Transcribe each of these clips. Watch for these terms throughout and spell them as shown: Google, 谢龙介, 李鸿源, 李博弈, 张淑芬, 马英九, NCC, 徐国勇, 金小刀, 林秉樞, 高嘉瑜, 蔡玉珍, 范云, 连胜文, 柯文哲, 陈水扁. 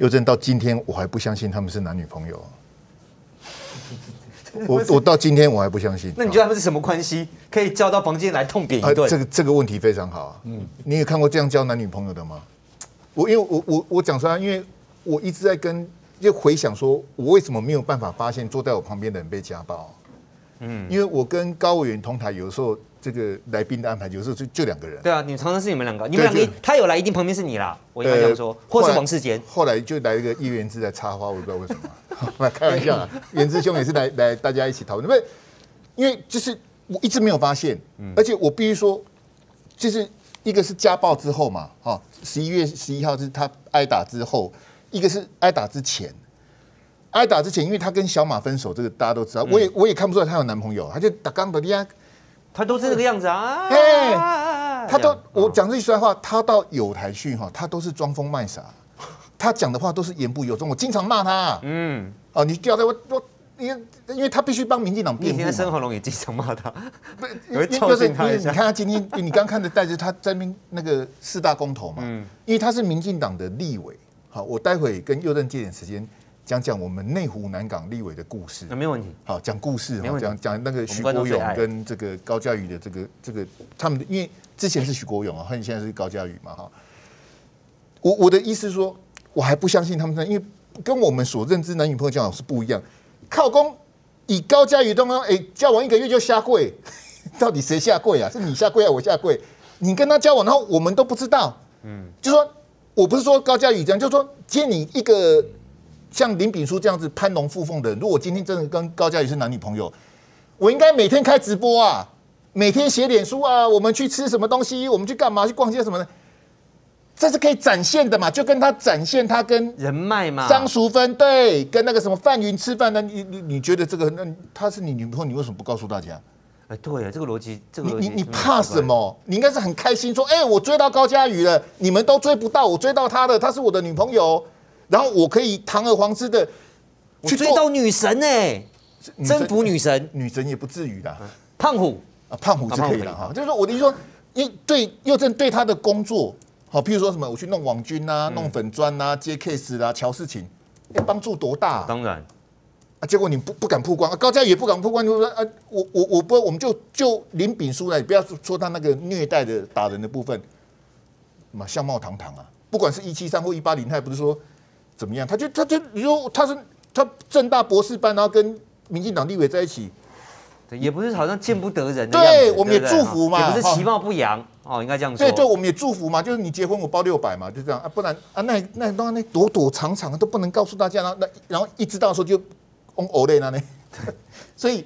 佑正到今天我还不相信他们是男女朋友。 我到今天我还不相信。那你觉得他们是什么关系？可以叫到房间来痛扁一顿？这个问题非常好啊。嗯，你有看过这样交男女朋友的吗？因为我讲实话，因为我一直在就回想说，我为什么没有办法发现坐在我旁边的人被家暴？嗯，因为我跟高委员同台，有时候这个来宾的安排，有时候就两个人。对啊，你常常是你们两个，他有来一定旁边是你啦。我应该这样说，或是王世坚。后来就来一个叶元之来插花，我也不知道为什么。开玩笑啊，元之兄也是来大家一起讨论，因为就是我一直没有发现，而且我必须说，就是一个是家暴之后嘛，哈，11月11号是他挨打之后，一个是挨打之前，因为他跟小马分手，这个大家都知道，我也看不出来他有男朋友，他就打钢的呀，他都是这个样子啊，哎，他都我讲这句实在话，他到友台去哈，他都是装疯卖傻。 他讲的话都是言不由衷，我经常骂他、啊。嗯，哦，你掉在我，因为他必须帮民进党辩护。你以前生活龙也经常骂他，你看他今天，你刚看的戴志，他在那个4大公投嘛，因为他是民进党的立委。好，我待会跟佑正借点时间讲我们内湖南港立委的故事。没有问题。好，讲故事，讲那个徐国勇跟这个高嘉瑜的这个他们，因为之前是徐国勇啊，后来现在是高嘉瑜嘛哈。我的意思是说。 我还不相信他们，因为跟我们所认知男女朋友交往是不一样。靠公以高嘉瑜当，交往1个月就下跪，到底谁下跪啊？是你下跪啊，我下跪？你跟他交往，然后我们都不知道。嗯，就说我不是说高嘉瑜这样，就说接你一个像林秉樞这样子攀龙附凤的人，如果今天真的跟高嘉瑜是男女朋友，我应该每天开直播啊，每天写脸书啊，我们去吃什么东西，我们去干嘛，去逛街什么的。 这是可以展现的嘛？就跟他展现他跟人脉嘛，张淑芬对，跟那个什么范云吃饭，那你觉得这个那他是你女朋友，你为什么不告诉大家？哎，对啊，这个逻辑，你怕什么？你应该是很开心说，哎，我追到高嘉瑜了，你们都追不到，我追到她了，她是我的女朋友，然后我可以堂而皇之的去追到女神哎，征服女神，女神也不至于啦，胖虎啊，胖虎是可以了哈，就是说我的意思说，对佑正对他的工作。 好，譬如说什么，我去弄网军啊，弄粉砖啊，接 case 啊，瞧事情，帮助多大？当然，啊，结果你不敢曝光，啊，高嘉瑜也不敢曝光，就说啊，我不，我们就林秉樞来，不要说他那个虐待的打人的部分，嘛相貌堂堂啊，不管是173或180，他也不是说怎么样，他就你说他政大博士班，然后跟民进党立委在一起。 也不是好像见不得人的样子，对，我们也祝福嘛，也不是其貌不扬哦，应该这样说。对，我们也祝福嘛，就是你结婚我包600嘛，就这样啊，不然啊那躲躲藏藏都不能告诉大家，然后一知道的时候就哦嘞那呢，所以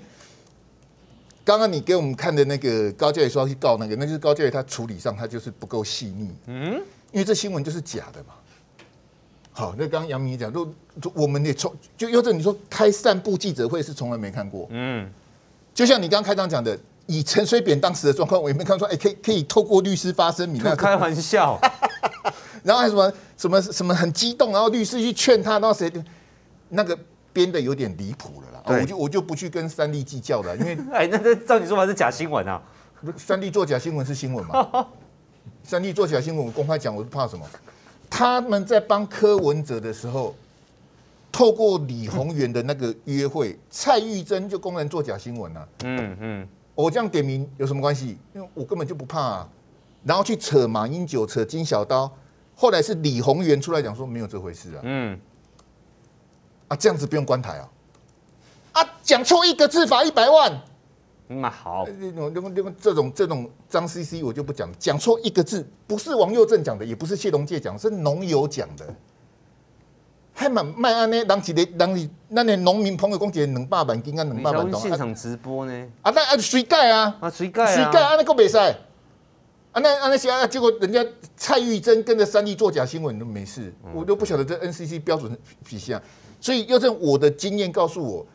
刚刚你给我们看的那个高嘉瑜说要去告那个，那就是高嘉瑜他处理上他就是不够细腻，嗯，因为这新闻就是假的嘛。 好，那刚刚杨明也讲，我们也就佑正你说开散步记者会是从来没看过，嗯。 就像你刚刚开场讲的，以陈水扁当时的状况，我也没看出，可以透过律师发声明。开玩笑，然后还什么很激动，然后律师去劝他，然后谁那个编的有点离谱了啦。我就不去跟三立计较了，因为那照你说法是假新闻啊。三立做假新闻是新闻嘛？三立做假新闻，我公开讲，我是怕什么？他们在帮柯文哲的时候。 透过李鸿源的那个约会，蔡玉珍就公然做假新闻了、啊。我这样点名有什么关系？因为我根本就不怕、啊。然后去扯马英九、扯金小刀，后来是李鸿源出来讲说没有这回事啊。啊，这样子不用关台啊。啊，讲错一个字罚100万。那好，这种张 CC 我就不讲，讲错一个字不是王佑正讲的，也不是谢龙介讲，是农友讲的。 还蛮卖安呢，人一咱的农民朋友讲一个200万，今啊200万懂啊。现场直播呢？啊，那啊水盖啊，啊水盖，水盖安尼够袂使。啊，那些啊，结果人家蔡玉珍跟着三立做假新闻都没事，我都不晓得这 NCC 标准底下。所以，佑正我的经验告诉我，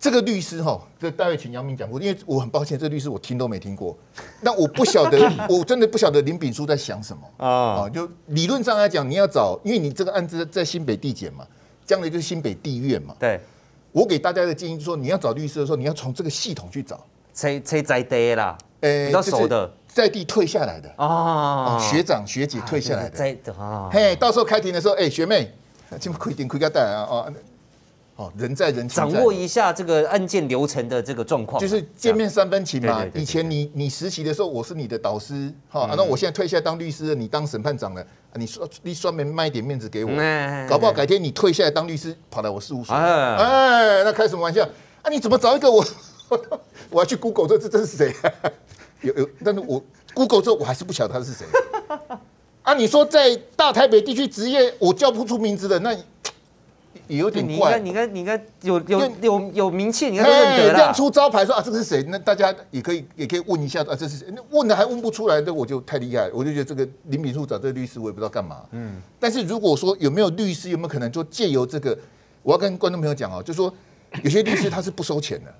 这个律师哈，这待会请杨明讲过，因为我很抱歉，这律师我听都没听过。那我不晓得，我真的不晓得林秉樞在想什么啊。就理论上来讲，你要找，因为你这个案子在新北地检嘛，将来就是新北地院嘛。对，我给大家的建议就是说，你要找律师的时候，你要从这个系统去找，谁在地啦，比较熟的，在地退下来的啊，学长学姐退下来的，嘿，到时候开庭的时候，哎，学妹。这么开点开个蛋啊！哦，人在人情在，掌握一下这个案件流程的这个状况，就是见面三分情嘛。以前你实习的时候，我是你的导师，哈，那我现在退下当律师了，你当审判长了，你专门卖一点面子给我，搞不好改天你退下来当律师，跑来我事务所，哎，那开什么玩笑啊？你怎么找一个我？我要去 Google 这是谁？有，但是我 Google 之后我还是不晓得他是谁。啊，你说在大台北地区职业，我叫不出名字的那。也有点怪，你应该有名气，你应该认得啦。亮出招牌说啊，这个是谁？那大家也可以问一下啊，这是谁？问的还问不出来，那我就太厉害了，我就觉得这个林秉樞找这个律师，我也不知道干嘛。嗯，但是如果说有没有可能就借由这个，我要跟观众朋友讲哦，就说有些律师他是不收钱的。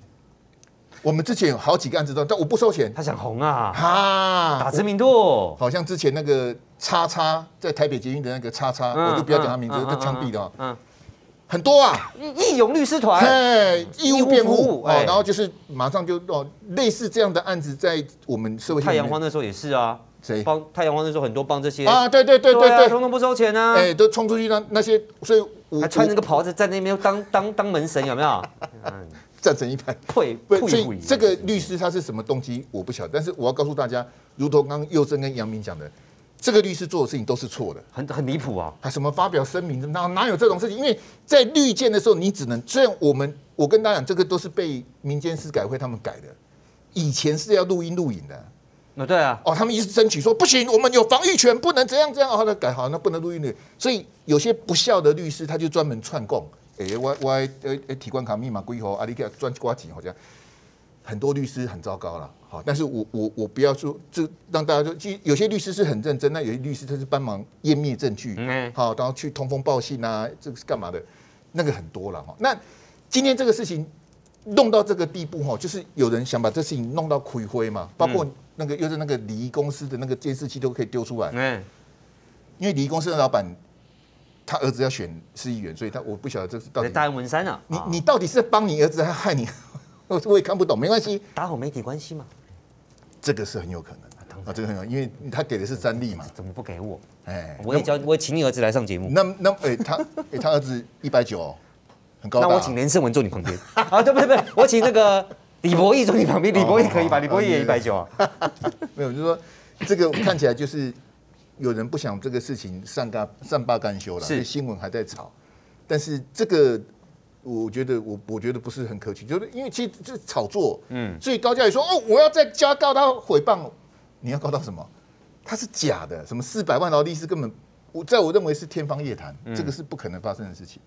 我们之前有好几个案子都，但我不收钱。他想红啊，哈，打知名度。好像之前那个叉叉在台北捷运的那个叉叉，我就不要讲他名字，他枪毙的啊。很多啊，义勇律师团，哎，义务辩护，哎，然后就是马上就哦，类似这样的案子，在我们社会太阳花那时候也是啊，谁帮太阳花那时候很多帮这些啊，对，通通不收钱啊，哎，都冲出去让那些，所以我还穿那个袍子站那边当门神有没有？站成一排，退退。所以这个律师他是什么动机我不晓得，但是我要告诉大家，如同刚刚佑正跟杨明讲的。这个律师做的事情都是错的，很离谱啊！他什么发表声明，哪有这种事情？因为在律见的时候，你只能虽然我跟大家讲，这个都是被民间司改会他们改的，以前是要录音录影的。那对啊，哦，他们一直争取说不行，我们有防御权，不能这样，后来改好，那不能录音的。所以有些不孝的律师，他就专门串供，我提款卡密码归后，啊，你给他赚瓜钱好像。很多律师很糟糕了，好，但是我不要说，就让大家说，其实有些律师是很认真，那有些律师他是帮忙湮灭证据，好，然后去通风报信啊，这个是干嘛的？那个很多了哈。那今天这个事情弄到这个地步哈，就是有人想把这事情弄到骨灰嘛，包括那个又是那个礼仪公司的那个监视器都可以丢出来，因为礼仪公司的老板。他儿子要选市议员，所以我不晓得这是到底大安文山啊，你到底是帮你儿子还害你？我也看不懂，没关系，打好媒体关系嘛，这个是很有可能的啊，这个很有，因为他给的是专利嘛，怎么不给我？哎，我也请你儿子来上节目。那哎，他儿子190，很高大。那我请连胜文坐你旁边啊？对，我请那个李博弈坐你旁边，李博弈可以吧？李博弈也190啊。没有，就是说这个看起来就是有人不想这个事情善罢甘休了，是新闻还在吵，但是这个。我觉得不是很可取，就是因为其实这是炒作，所以高嘉瑜说哦，我要再加告他诽谤，你要告到什么？他是假的，什么400万劳力士根本，在我认为是天方夜谭，这个是不可能发生的事情，